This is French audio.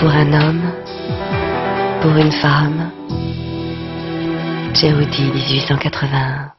pour un homme, pour une femme. Cerruti 1881.